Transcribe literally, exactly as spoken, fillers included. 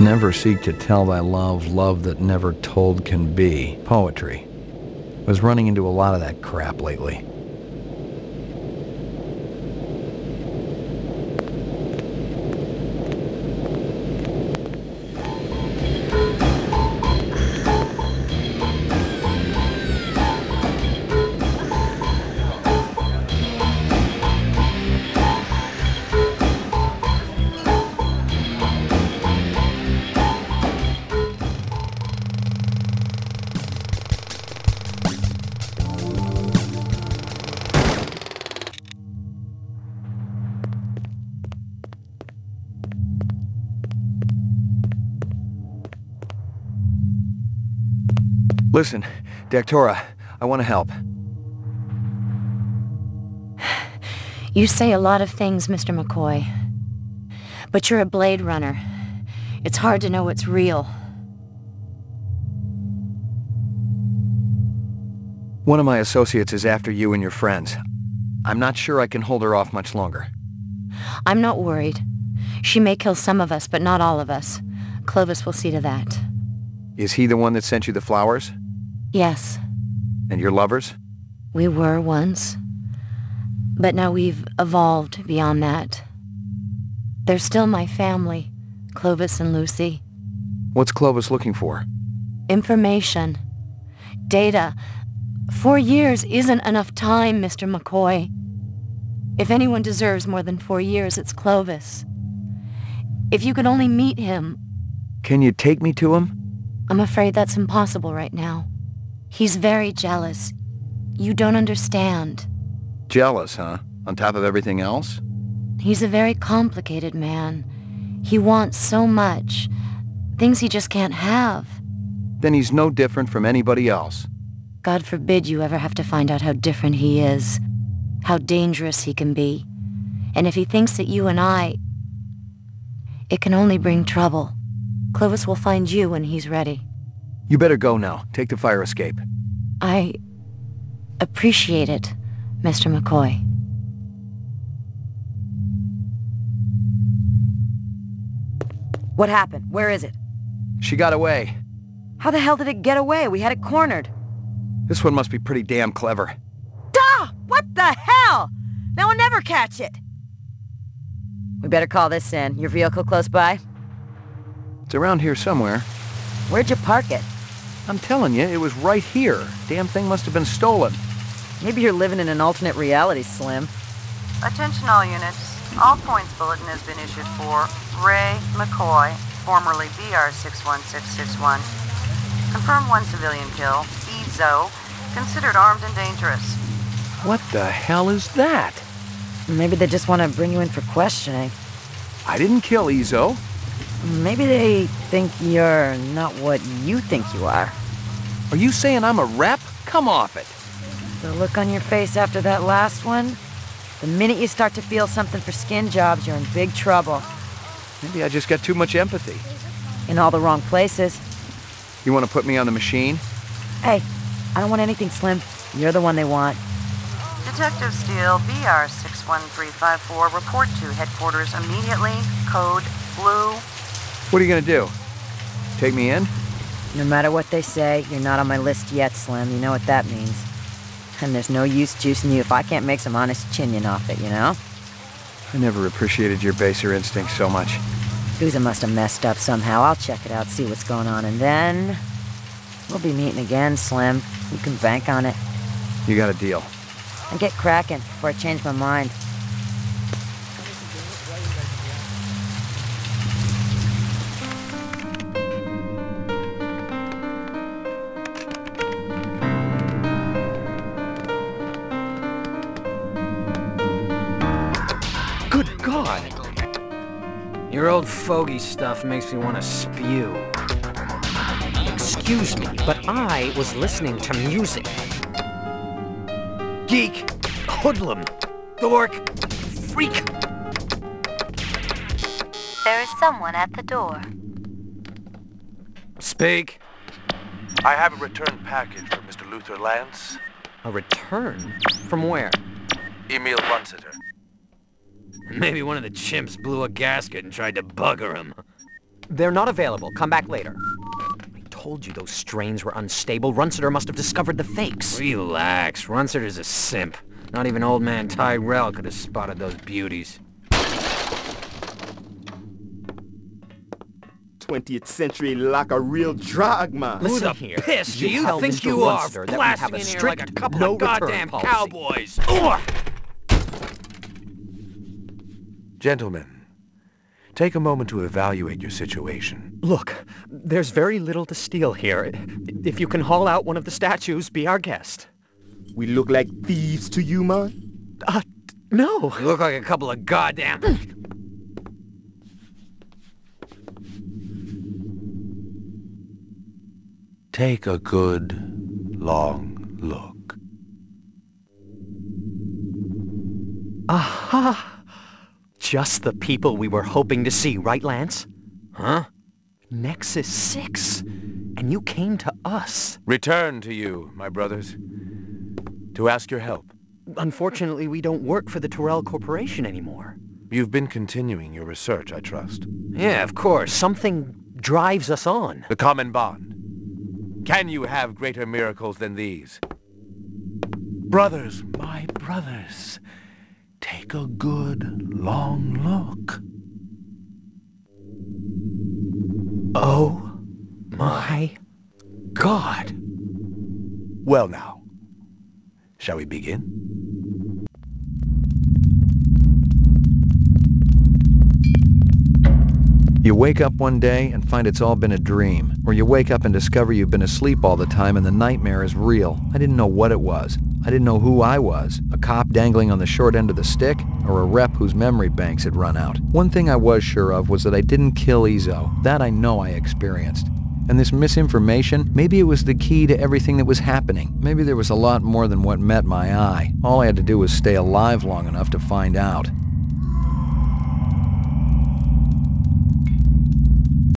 Never seek to tell thy love, love that never told can be. Poetry. Was running into a lot of that crap lately. Listen, Dektor, I want to help. You say a lot of things, Mister McCoy. But you're a Blade Runner. It's hard to know what's real. One of my associates is after you and your friends. I'm not sure I can hold her off much longer. I'm not worried. She may kill some of us, but not all of us. Clovis will see to that. Is he the one that sent you the flowers? Yes. And you're lovers? We were once. But now we've evolved beyond that. They're still my family, Clovis and Lucy. What's Clovis looking for? Information. Data. Four years isn't enough time, Mister McCoy. If anyone deserves more than four years, it's Clovis. If you could only meet him... Can you take me to him? I'm afraid that's impossible right now. He's very jealous. You don't understand. Jealous, huh? On top of everything else? He's a very complicated man. He wants so much. Things he just can't have. Then he's no different from anybody else. God forbid you ever have to find out how different he is. How dangerous he can be. And if he thinks that you and I... It can only bring trouble. Clovis will find you when he's ready. You better go now. Take the fire escape. I appreciate it, Mister McCoy. What happened? Where is it? She got away. How the hell did it get away? We had it cornered. This one must be pretty damn clever. Duh! What the hell? Now we'll never catch it. We better call this in. Your vehicle close by? It's around here somewhere. Where'd you park it? I'm telling you, it was right here. Damn thing must have been stolen. Maybe you're living in an alternate reality, Slim. Attention all units. All points bulletin has been issued for Ray McCoy, formerly B R six one six six one. Confirm one civilian kill, Ezo, considered armed and dangerous. What the hell is that? Maybe they just want to bring you in for questioning. I didn't kill Ezo. Maybe they think you're not what you think you are. Are you saying I'm a rep? Come off it. The look on your face after that last one? The minute you start to feel something for skin jobs, you're in big trouble. Maybe I just got too much empathy. In all the wrong places. You want to put me on the machine? Hey, I don't want anything, Slim. You're the one they want. Detective Steele, B R six one three five four, report to headquarters immediately. Code blue. What are you gonna do? Take me in? No matter what they say, you're not on my list yet, Slim. You know what that means. And there's no use juicing you if I can't make some honest chinion off it, you know? I never appreciated your baser instincts so much. Uza must have messed up somehow. I'll check it out, see what's going on, and then... We'll be meeting again, Slim. You can bank on it. You got a deal. I get cracking before I change my mind. Your old fogey stuff makes me want to spew. Excuse me, but I was listening to music. Geek, hoodlum, dork, freak. There is someone at the door. Speak. I have a return package from Mister Luther Lance. A return? From where? Emil Bunsiter. Maybe one of the chimps blew a gasket and tried to bugger him. They're not available. Come back later. I told you those strains were unstable. Runciter must have discovered the fakes. Relax. Runciter's a simp. Not even old man Tyrell could have spotted those beauties. twentieth century like a real drug man. Listen, who the here, piss do you, you think Mister you Runciter are blasting in here like a couple no of goddamn policy. Cowboys? Gentlemen, take a moment to evaluate your situation. Look, there's very little to steal here. If you can haul out one of the statues, be our guest. We look like thieves to you, man? Uh, no. We look like a couple of goddamn... Take a good, long look. Aha! Just the people we were hoping to see, right, Lance? Huh? Nexus six. And you came to us. Return to you, my brothers, to ask your help. Unfortunately, we don't work for the Tyrell Corporation anymore. You've been continuing your research, I trust. Yeah, of course. Something drives us on. The common bond. Can you have greater miracles than these? Brothers, my brothers, take a good, long look. Oh my God! Well now, shall we begin? You wake up one day and find it's all been a dream. Or you wake up and discover you've been asleep all the time and the nightmare is real. I didn't know what it was. I didn't know who I was. A cop dangling on the short end of the stick, or a rep whose memory banks had run out. One thing I was sure of was that I didn't kill Ezo. That I know I experienced. And this misinformation, maybe it was the key to everything that was happening. Maybe there was a lot more than what met my eye. All I had to do was stay alive long enough to find out.